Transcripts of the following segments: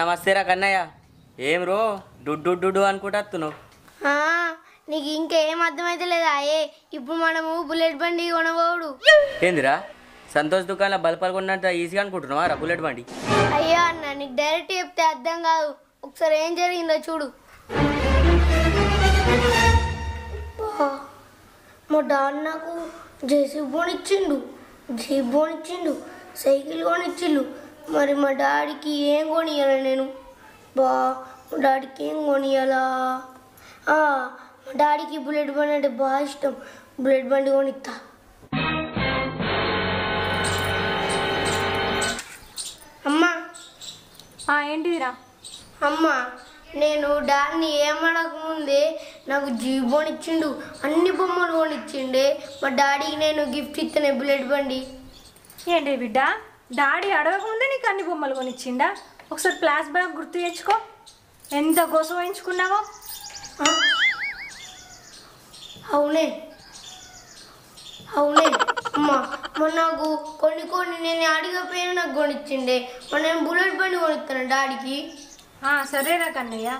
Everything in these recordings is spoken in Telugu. నమస్తే రా కన్నయ్య. ఏం రో డుడ్డు డుడ్డు అనుకుంటున్నావు? నీకు ఇంకేం అర్థమైతే లేదా? ఇప్పుడు మనము బుల్లెట్ బండి కొనబోడు. ఏందిరా సంతోష్ దుకాణంలో బల్పాలు కొన్నంత ఈజీగా అనుకుంటున్నావా రా బుల్లెట్ బండి? అయ్యో అన్న, నీకు డైరెక్ట్ చెప్తే అర్థం కాదు. ఒకసారి ఏం జరిగిందో చూడు. మా డాడీ నాకు జేసీబీ కొనిచ్చిండు, జీప్ కొనిచ్చిండు, సైకిల్ కొనిచ్చిండు. మరి మా డాడీకి ఏం కొనియాలా నేను? బా మా డాడీకి ఏం కొనియాలా? మా డాడీకి బుల్లెట్ బండి అంటే బాగా ఇష్టం. బుల్లెట్ బండి కొనిస్తా. అమ్మా. ఏంటిదిరా? అమ్మా, నేను డాడీని ఏమడకముందే నాకు జీప్ కొనిచ్చిండు, అన్ని బొమ్మలు కొనిచ్చిండే. మా డాడీకి నేను గిఫ్ట్ ఇస్తాను బుల్లెట్ బండి. ఏంటి బిడ్డ, డాడీ అడగకముందే నీకు అన్ని బొమ్మలు కొనిచ్చిండా? ఒకసారి ప్లాస్ బ్యాగ్ గుర్తు తెచ్చుకో, ఎంత కోసం వేయించుకున్నావో. అవునే అవునే అమ్మ, మొన్న నాకు కొన్ని కొన్ని నేను అడిగిపోయినా నాకు కొనిచ్చిండే. మరి నేను బుల్లెట్ బండి కొనిస్తాను డాడీకి. సరేరా కన్నయ్య,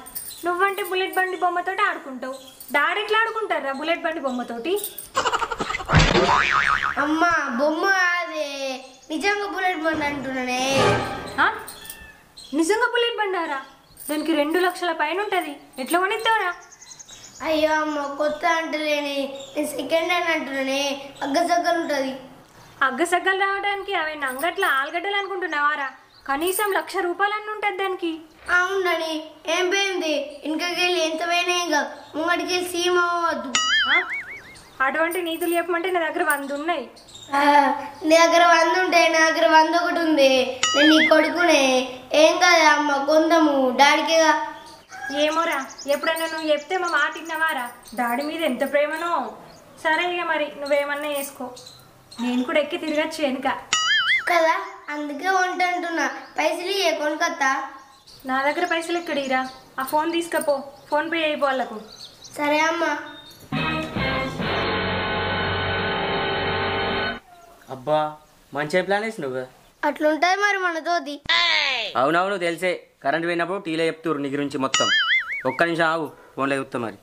నువ్వంటే బుల్లెట్ బండి బొమ్మతో ఆడుకుంటావు, డాడీ ఎట్లా ఆడుకుంటారా బుల్లెట్ బండి బొమ్మతోటి? అమ్మా బొమ్మ అదే, నిజంగా బుల్లెట్ బండి అంటున్నానే. నిజంగా బుల్లెట్ బండారా? దానికి 2 లక్షల పైన ఉంటుంది, ఎట్లా కొనిస్తావురా? అయ్యో అమ్మ, కొత్త అంటలేని, నేను సెకండ్ హ్యాండ్ అంటున్నానే. అగ్గసగ్గలు ఉంటుంది. అగ్గసగ్గలు రావడానికి అవన్నీ అంగట్ల ఆలుగడ్డలు అనుకుంటున్నావారా? కనీసం 1 లక్ష రూపాయలన్నీ ఉంటుంది దానికి. అవునండి, ఏం పోయింది ఇంకెళ్ళి ఎంత పోయినా ఇంకా ముంగడికి సీమ అవ్వద్దు. అటువంటి నీతులు చెప్పమంటే నా దగ్గర 100 ఉన్నాయి. నీ దగ్గర 100 ఉంటాయి, నా దగ్గర 100 ఒకటి ఉంది. నేను నీ కొడుకునే, ఏం కాదు అమ్మ, కొందము డాడీకేగా. ఏమోరా, ఎప్పుడన్నా నువ్వు చెప్తే మా మాట తిన్నావారా? డాడీ మీద ఎంత ప్రేమనో. సరే ఇక మరి నువ్వేమన్నా వేసుకో, నేను కూడా ఎక్కి తిరగచ్చు వెనుక కదా, అందుకే వంటంటున్నా. పైసలు ఏ కొనుకొత్తా? నా దగ్గర పైసలు ఎక్కడిరా, ఆ ఫోన్ తీసుకపో, ఫోన్పే అయిపో వాళ్ళకు. సరే అమ్మా. అబ్బా మంచి ప్లాన్ వేసి నువ్వు అట్లుంటాయి మరి మనతోది. అవునవును తెలిసే, కరెంట్ పోయినప్పుడు టీలో చెప్తురు నీ గురించి మొత్తం. ఒక్క నిమిషం ఆవు, ఫోన్లో చెప్తా మరి.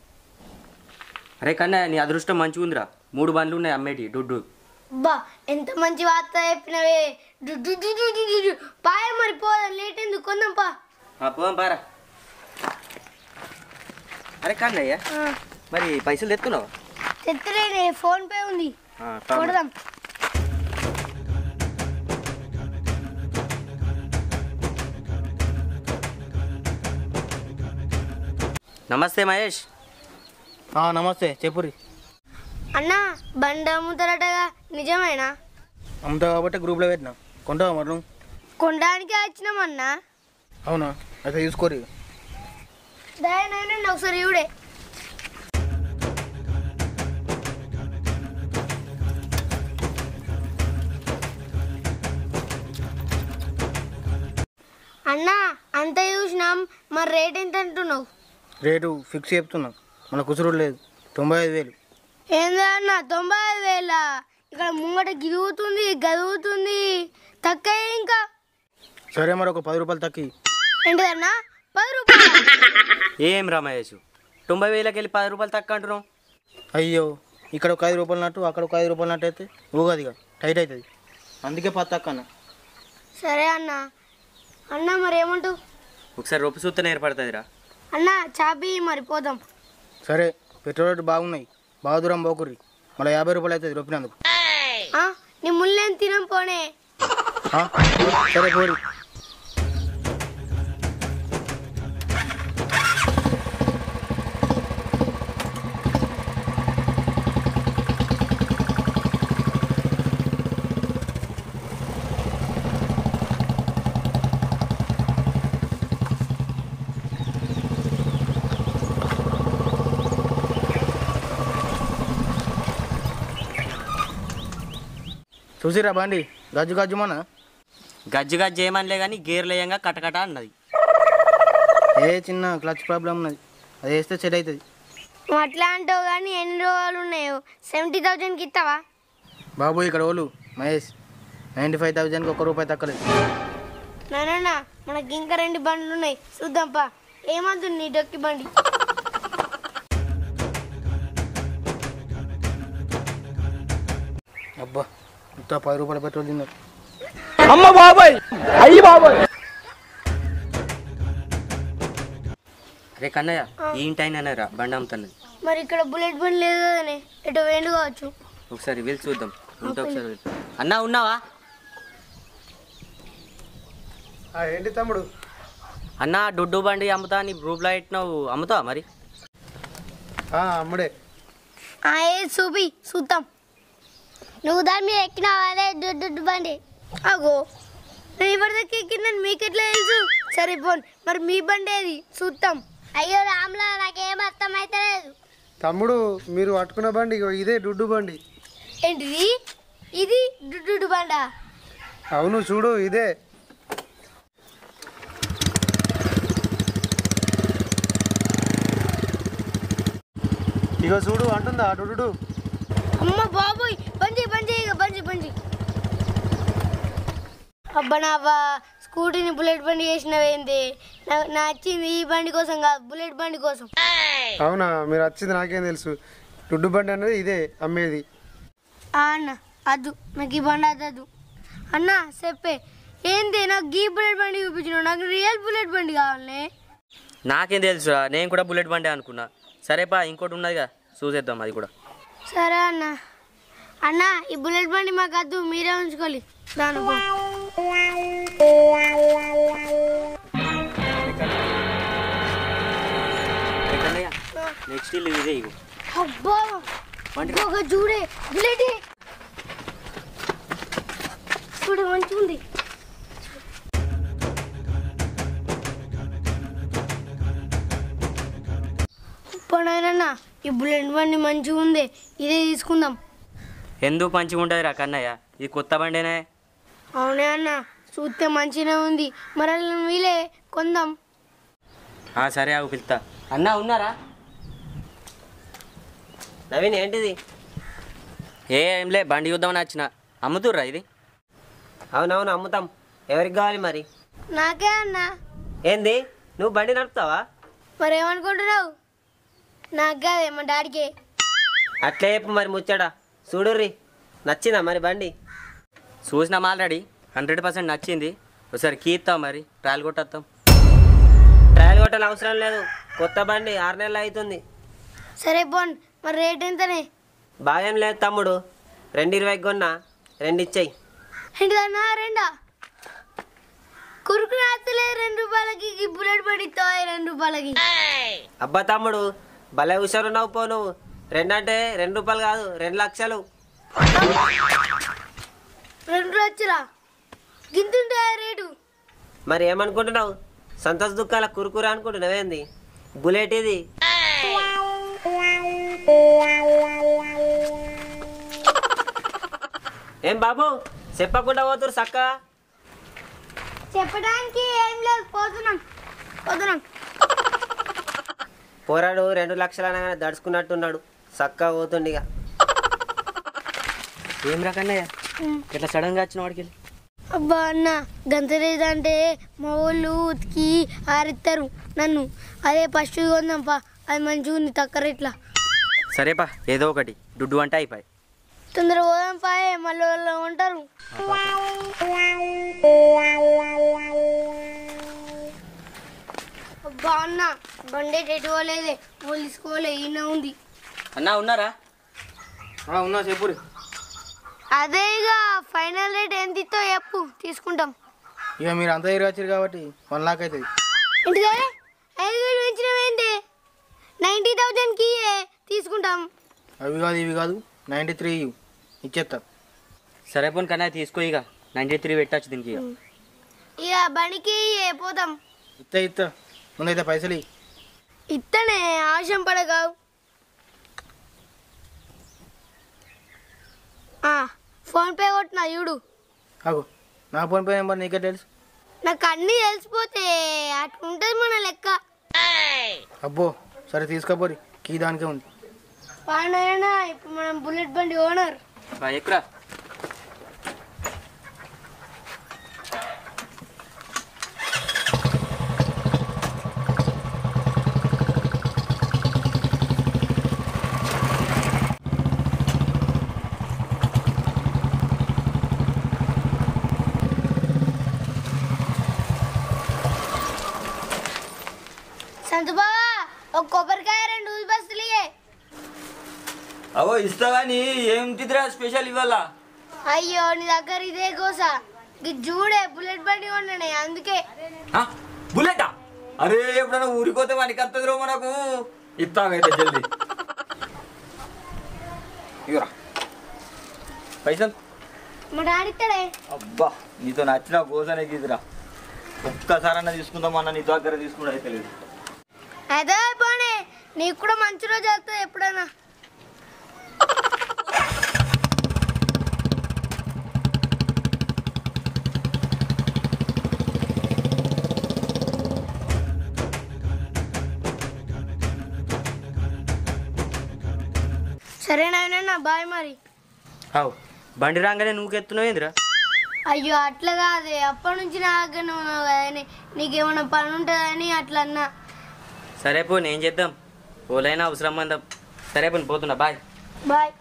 అరే కన్నా, నీ అదృష్టం మంచిగా ఉందిరా, 3 బండ్లు ఉన్నాయి అమ్మేటి. డుడ్డు అబ్బా ఎంత మంచి వార్త చెప్పినవే. పాయ మరి, పోదా లేట్ ఎందుకు, కొందాం పా. పోదాం పారా. అరే కన్నయ్య, మరి పైసలు తెస్తున్నావు? తెత్తలేనే, ఫోన్పే ఉంది, కొడదాం. నమస్తే మహేష్. నమస్తే చెప్పురి. అన్నా బండి అమ్ముతారటగా, నిజమేనా? అమ్ముతావు కాబట్టి గ్రూప్లో పెట్టినా, కొంటావా మరి నువ్వు? కొనడానికే వచ్చినామన్నా. అవునా, అయితే చూసుకోరు దయనండి ఒకసారి ఇవిడే. అన్నా అంతా చూసినాం, మరి రేట్ ఎంత అంటున్నావు? రేటు ఫిక్స్ చెప్తున్నాం, మన కుసురు లేదు, 95,000. ఏందా అన్న 95,000? ఇక్కడ ముంగట గిరుగుతుంది గదుగుతుంది, తక్కువ ఇంకా. సరే మరి ఒక 10 రూపాయలు తక్కువ. ఏంటిదన్నా 10 రూపాయలు? ఏం రమేష్ 90,000కి వెళ్ళి 10 రూపాయలు తక్కువ అంటున్నాం? అయ్యో, ఇక్కడ ఒక 5 రూపాయలు నట్టు, అక్కడ ఒక 5 రూపాయలు నట్టు అయితే ఊగదిగా టైట్ అవుతుంది, అందుకే 10 తక్కువ అన్న. సరే అన్న. అన్నా మరి ఏమంటావు? ఒకసారి రొప్పు చూస్తేనే ఏర్పడుతుందిరా. అన్నా చాబీ మరి, పోదాం. సరే, పెట్రోల్ రేటు బాగున్నాయి, బాగా దూరం పోకుర్రి, మళ్ళీ 50 రూపాయలు అవుతుంది రొప్పినందుకు. నీ ముళ్ళేం తినం పోనే. సరే పోరు. చూసిరా బండి గజ్జు గజ్జుమన. గజ్జు గజ్జు ఏమనలే కానీ గేర్లు వేయంగా కటకట అన్నది. ఏ చిన్న క్లచ్ ప్రాబ్లం ఉన్నది, అది వేస్తే సెట్ అవుతుంది. నువ్వు అట్లా అంటావు కానీ ఎన్ని రోజులు ఉన్నాయో. 70,000కి ఇస్తావా? బాబు ఇక్కడ ఓలు మహేష్ 95,000కి 1 రూపాయి తక్కువ లేదు. నాన్న మనకి ఇంకా రెండు బండ్లు ఉన్నాయి చూద్దాం పా ఏమందు నీ డొక్కి బండి అబ్బా ఇంత 10 రూపాయల పెట్రోల్ తిన్నారు అమ్మ బాబాయ్ అయ్యి బాబాయ్ అరే కన్నయ్య ఏంటైనారా బండి అమ్ముతాను మరి ఇక్కడ బుల్లెట్ బండి లేదనే ఎటో వేండు కావచ్చు ఒకసారి వెల్ చూద్దాం ఉంట ఒకసారి అన్నా ఉన్నావా ఏంటి తమ్ముడు అన్నా డొడ్డు బండి అమ్ముతా నీ గ్రూప్లో పెట్టినావు అమ్ముతావా మరి అమ్ముడే చూపి చూద్దాం నువ్వు దాని మీద ఎక్కినావా అదే డొడ్డు బండి అగో నేను ఎవరిదకి ఎక్కినాను మీకెట్లా తెలుసు సరిపోను మరి మీ బండి ఏది చూద్దాం అయ్యో రామ్లా నాకేం అర్థం అయితే లేదు తమ్ముడు మీరు పట్టుకున్న బండి ఇదే డొడ్డు బండి ఏంటిది ఇది డొడ్డు బండా అవును చూడు ఇదే ఇగో చూడు అంటుందా డుడు అమ్మ బాబోయ్ బండి బండి ఇగో బండి బండి అబ్బనావా స్కూటీని బుల్లెట్ బండి చేసినవేంది నా వచ్చింది ఈ బండి కోసం కాదు బుల్లెట్ బండి కోసం అవునా మీరు వచ్చింది నాకేం తెలుసు డుడ్డు బండి అనేది ఇదే అమ్మేది అన్న అదు నాకు ఈ బండి అదదు అన్న చెప్పే ఏంది నాకు గీ బుల్లెట్ బండి చూపించినావు నాకు రియల్ బుల్లెట్ బండి కావాలి నాకేం తెలుసురా నేను కూడా బుల్లెట్ బండి అనుకున్నా సరేపా ఇంకోటి ఉన్నదిగా చూసేద్దాం అది కూడా సరే అన్న అన్న ఈ బుల్లెట్ బండి మాకు వద్దు మీరే ఉంచుకోవాలి దానిపై నెక్స్ట్ ఇల్లు ఇదే అబ్బా ఒక చూడే బుల్లెట్ చూడ మంచిగా ఉంది నాయనన్నా ఈ బుల్లెట్ బండి మంచిగా ఉంది ఇదే తీసుకుందాం ఎందుకు మంచిగా ఉంటుంది రా కన్నయ్య ఇది కొత్త బండినే అవునా అన్న చూస్తే మంచిగా ఉంది మరి వీలే కొందాం సరే అవి పిలుతా అన్నా ఉన్నారా నవీన్ ఏంటిది ఏంలే బండి చూద్దామని వచ్చిన అమ్ముతుర్రా ఇది అవునవును అమ్ముతాం ఎవరికి కావాలి మరి నాకే అన్న ఏంది నువ్వు బండి నడుపుతావా మరేమనుకుంటున్నావు నాకదే మా డాడీకి అట్లే మరి ముచ్చాడా చూడుర్రి నచ్చిందా మరి బండి చూసినాం ఆల్రెడీ 100% నచ్చింది ఒకసారి కీ ఇస్తాం మరి ట్రయల్ కొట్టేస్తాం ట్రయల్ కొట్టాలి అవసరం లేదు కొత్త బండి 6 నెలలు అవుతుంది సరే బాండ్ మరి రేట్ ఎంతనే బాగేం లేదు తమ్ముడు 2.20 కొన్నా 2 ఇచ్చాయి రెండా కురుకు రాత్రలే 2 రూపాయలకి బుల్లెట్ పడితో 2 రూపాయలకి అబ్బా తమ్ముడు భలే హుషారు ఉన్నావు పో నువ్వు 2 అంటే 2 రూపాయలు కాదు 2 లక్షలు 2 లక్షలా గింతుంటా రేటు మరి ఏమనుకుంటున్నావు సంతోష్ దుఃఖాల కురుకురా అనుకుంటున్నావేంది బుల్లెట్ ఇది ఏం బాబు చెప్పకుండా పోతురు సక్క చెప్పడానికి ఏం లేదు పోతున్నాం పోరాడు 2 లక్షలు అనగానే దడుచుకున్నట్టున్నాడు చక్కగా పోతుండగా ఏం రకన్నయ్య ఇట్లా సడన్గా వచ్చిన వాడికి అబ్బా అన్న గంతలేదంటే మా వాళ్ళు ఉతికి ఆరిస్తారు నన్ను అదే ఫస్ట్ కొందాంపా అది మంచిగా ఉంది తక్కువ రేట్లా సరేపా ఏదో ఒకటి దుడ్డు అంటే అయిపోయి తొందరగా పోదాంపా మళ్ళీ వాళ్ళు ఉంటారు అన్నా బండి ఎటువలేదే పోలీసుకోలే ఈయన ఉంది అన్నా ఉన్నారా ఉన్నా చెప్పు అదే ఇక ఫైనల్ రేట్ ఎంత ఇస్తో చెప్పు తీసుకుంటాం ఇక మీరు అంత దగ్గర వచ్చారు కాబట్టి 1 లక్ష అవుతుంది ఇంటిదే 5,000 పెంచినవేంటి 90,000కి తీసుకుంటాం అవి కాదు ఇవి కాదు 93 ఇచ్చేస్తాం సరే పోను కన్నా తీసుకో ఇక 93 పెట్టచ్చు దీనికి ఇక బండికి పోతాం ఇస్తా ఇస్తా ముందైతే పైసలు ఇతనే ఆశం పడగావు ఫోన్పే కొట్టినా చూడు అగో నా ఫోన్పే నెంబర్ నీకే తెలుసు నాకు అన్నీ తెలిసిపోతే అట్లుంటుంది మన లెక్క అబ్బో సరే తీసుకోపోరి కీ దానికే ఉంది పాడైనా ఇప్పుడు మనం బుల్లెట్ బండి ఓనర్ ఎక్కురా संतु बाबा ओ कोबरकाय రెండు బస్లియే అవో ఇస్తావని ఏంటిదిరా స్పెషల్ ఇవాల అయ్యో నీ దగ్గర ఇదే గోసా గి జూడే బుల్లెట్ బండి ఉన్ననే అందుకే ఆ బుల్లెటా అరే ఎప్పుడన ఊరికోతే వనికంతదిరో మనకు ఇస్తాగైతే జల్ది ఇరా పైసా మా డాడీ ఇస్తాడే అబ్బా నీతో నచ్చిన గోసనే గిదిరా ఒక్కసారన్నా తీసుకుందామన్నా నీ దగ్గర తీసుకున్నాయి తెలియదు అదే పోనే నీకు కూడా మంచి రోజు వస్తది ఎప్పుడైనా సరే నాయనా బాయ్ మరి అవ్ బండి రాగానే నువ్వుకెత్తునావు ఏందిరా అయ్యో అట్లా కాదు అప్పటి నుంచి నా దగ్గర ఉన్నావు కదని నీకేమైనా పని ఉంటుందని అట్లా అన్నా సరే పోనీ ఏం చేద్దాం ఓలైనా అవసరం అందా సరే పోనీ పోతున్నా బాయ్ బాయ్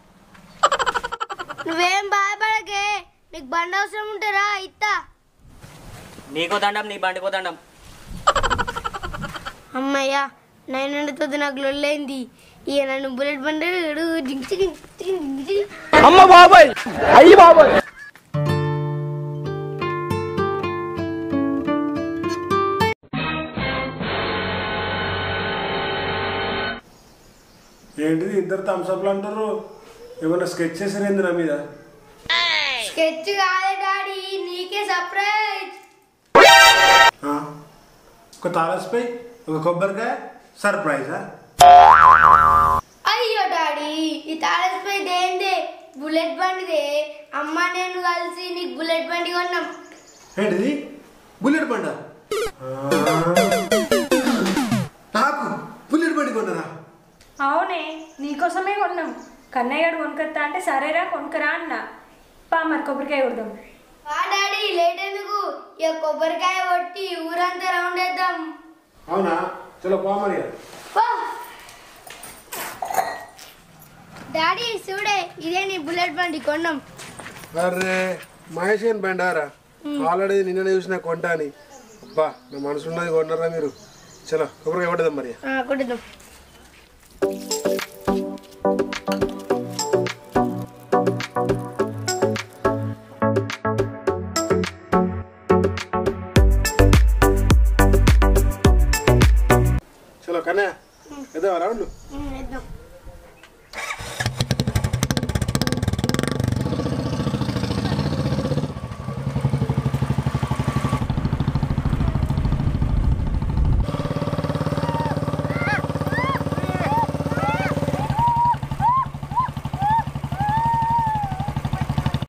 నువ్వేం బాయపడకే నీకు బండి అవసరం ఉంటారా ఇత్తా నీకో దండం నీ బండి పోదండం అమ్మయ్యా నైనండితో నాకు లొల్లైంది ఇక నన్ను బుల్లెట్ బండి అమ్మ బాబాయ్ అయ్యి బాబాయ్ ఏంటిది ఇద్దరు థమ్సప్లు అంటారు ఏమైనా స్కెచ్ చేసారేంది నా మీద స్కెచ్ కాదే డాడీ నీకే సర్ప్రైజ్ ఒక తారస్పై ఒక కొబ్బరికాయ సర్ప్రైజా అయ్యో డాడీ ఈ తారస్పై దేందే బుల్లెట్ బండిదే అమ్మ నేను కలిసి నీకు బుల్లెట్ బండి కొన్నాం ఏంటిది బుల్లెట్ బండా నాకు బుల్లెట్ బండి కొన్నారా అవునే నీకోసమే కొన్నాం కన్నయ్య గారు కొనుకొస్తా అంటే సరేరా కొనుకరా అన్న పా మరి కొబ్బరికాయ కొడదాం వా డాడీ లేట్ ఎందుకు ఇక కొబ్బరికాయ కొట్టి ఊరంతా రౌండ్ వేద్దాం అవునా చలో పా మరి డాడీ చూడే ఇదే నీ బుల్లెట్ బండి కొన్నాం అరే మహేష్ ఏం బండారా ఆల్రెడీ నిన్న చూసిన కొంటా అని అబ్బా నా మనసు ఉన్నది కొన్నారా మీరు చలో కొబ్బరికాయ కొడదాం మరి కొడదాం चलो कन्या